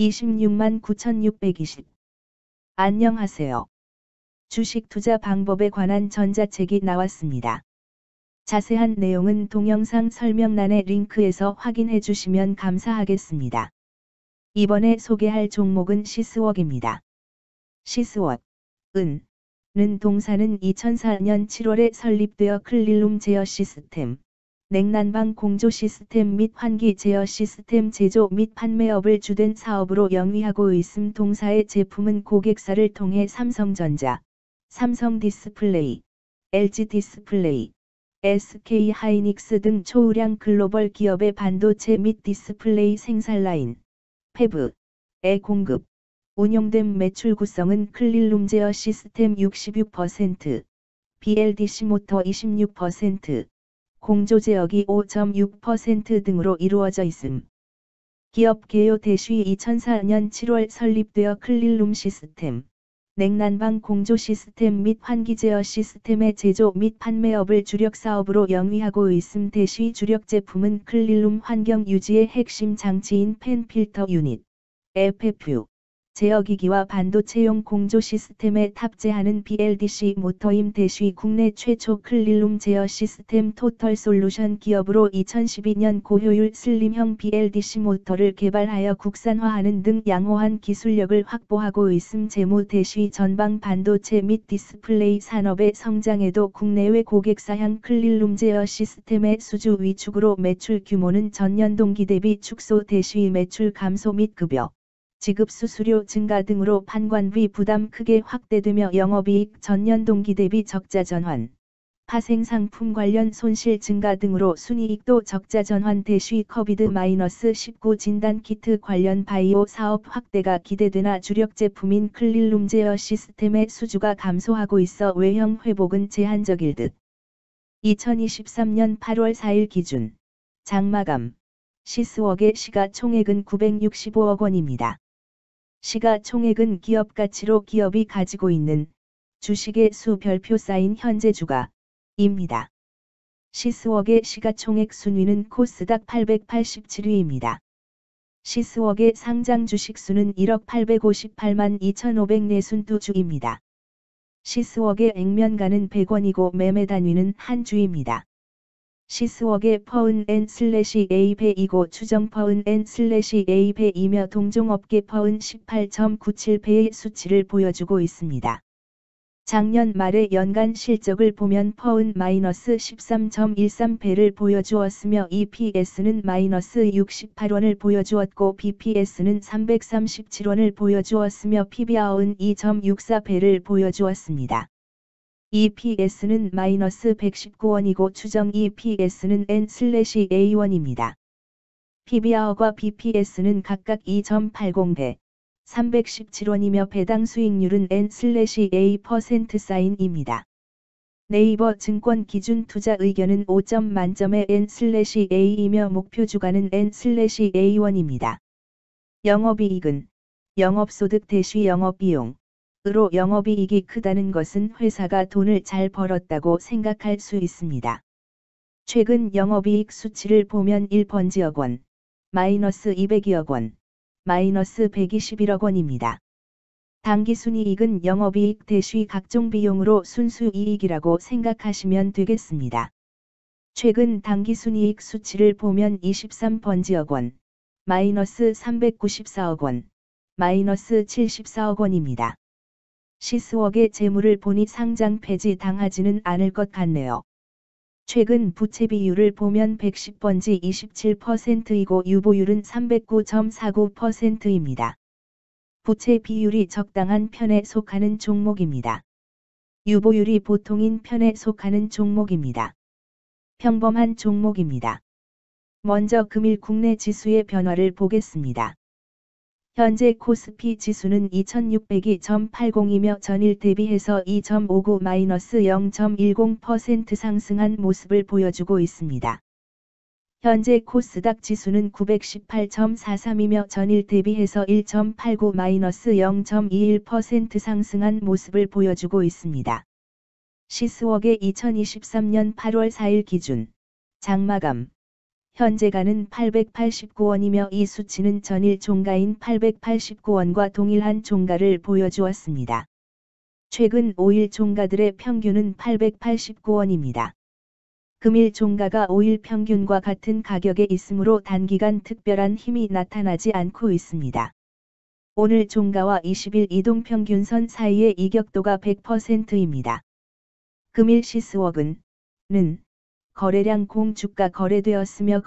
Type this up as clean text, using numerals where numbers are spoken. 269,620. 안녕하세요. 주식 투자 방법에 관한 전자책이 나왔습니다. 자세한 내용은 동영상 설명란의 링크에서 확인해 주시면 감사하겠습니다. 이번에 소개할 종목은 시스웍입니다. 시스웍, 는 동사는 2004년 7월에 설립되어 클린룸 제어 시스템, 냉난방 공조 시스템 및 환기 제어 시스템 제조 및 판매업을 주된 사업으로 영위하고 있음. 동사의 제품은 고객사를 통해 삼성전자, 삼성디스플레이, LG디스플레이, SK하이닉스 등 초우량 글로벌 기업의 반도체 및 디스플레이 생산 라인, 팹에 공급, 운용된 매출 구성은 클린룸 제어 시스템 66%, BLDC 모터 26%, 공조 제어기 5.6% 등으로 이루어져 있음. 기업 개요 대시 2004년 7월 설립되어 클린룸 시스템, 냉난방 공조 시스템 및 환기 제어 시스템의 제조 및 판매업을 주력 사업으로 영위하고 있음. 대시 주력 제품은 클린룸 환경 유지의 핵심 장치인 팬 필터 유닛, FFU, 제어기기와 반도체용 공조 시스템에 탑재하는 BLDC 모터임. 대시 국내 최초 클린룸 제어 시스템 토털 솔루션 기업으로 2012년 고효율 슬림형 BLDC 모터를 개발하여 국산화하는 등 양호한 기술력을 확보하고 있음. 재무 대시 전방 반도체 및 디스플레이 산업의 성장에도 국내외 고객사향 클린룸 제어 시스템의 수주 위축으로 매출 규모는 전년 동기 대비 축소. 대시 매출 감소 및 급여, 지급 수수료 증가 등으로 판관비 부담 크게 확대되며 영업이익 전년 동기 대비 적자 전환, 파생 상품 관련 손실 증가 등으로 순이익도 적자 전환. 대시 COVID-19 진단 키트 관련 바이오 사업 확대가 기대되나 주력 제품인 클린룸 제어 시스템의 수주가 감소하고 있어 외형 회복은 제한적일 듯. 2023년 8월 4일 기준 장마감 시스웍의 시가총액은 965억 원입니다. 시가총액은 기업가치로 기업이 가지고 있는 주식의 수 별표 쌓인 현재 주가입니다. 시스웍의 시가총액 순위는 코스닥 887위입니다. 시스웍의 상장 주식수는 1억 858만 2542주입니다. 시스웍의 액면가는 100원이고 매매 단위는 한 주입니다. 시스웍의 £/A배이고 추정 £/A배이며 동종업계 £18.97배의 수치를 보여주고 있습니다. 작년 말의 연간 실적을 보면 £-13.13배를 보여주었으며 EPS는 -68원을 보여주었고 BPS는 337원을 보여주었으며 PBR은 2.64배를 보여주었습니다. EPS는 -119원이고 추정 EPS는 N/A원입니다. PBR과 BPS는 각각 2.80배, 317원이며 배당 수익률은 N/A%입니다. 네이버 증권 기준 투자 의견은 5점 만점의 N/A이며 목표 주가는 N/A원입니다. 영업이익은 영업소득 대시 영업비용 으로 영업이익이 크다는 것은 회사가 돈을 잘 벌었다고 생각할 수 있습니다. 최근 영업이익 수치를 보면 1번지억 원, -202억 원, -121억 원입니다. 당기순이익은 영업이익 대시 각종 비용으로 순수이익이라고 생각하시면 되겠습니다. 최근 당기순이익 수치를 보면 23번지억 원, -394억 원, -74억 원입니다. 시스웍의 재물을 보니 상장 폐지 당하지는 않을 것 같네요. 최근 부채 비율을 보면 110번지 27%이고 유보율은 309.49%입니다. 부채 비율이 적당한 편에 속하는 종목입니다. 유보율이 보통인 편에 속하는 종목입니다. 평범한 종목입니다. 먼저 금일 국내 지수의 변화를 보겠습니다. 현재 코스피 지수는 2602.80이며 전일 대비해서 2.59-0.10% 상승한 모습을 보여주고 있습니다. 현재 코스닥 지수는 918.43이며 전일 대비해서 1.89-0.21% 상승한 모습을 보여주고 있습니다. 시스웍의 2023년 8월 4일 기준 장마감 현재가는 889원이며 이 수치는 전일 종가인 889원과 동일한 종가를 보여주었습니다. 최근 5일 종가들의 평균은 889원입니다. 금일 종가가 5일 평균과 같은 가격에 있으므로 단기간 특별한 힘이 나타나지 않고 있습니다. 오늘 종가와 20일 이동평균선 사이의 이격도가 100%입니다. 금일 시스웍은 거래량 공주가 거래되었으며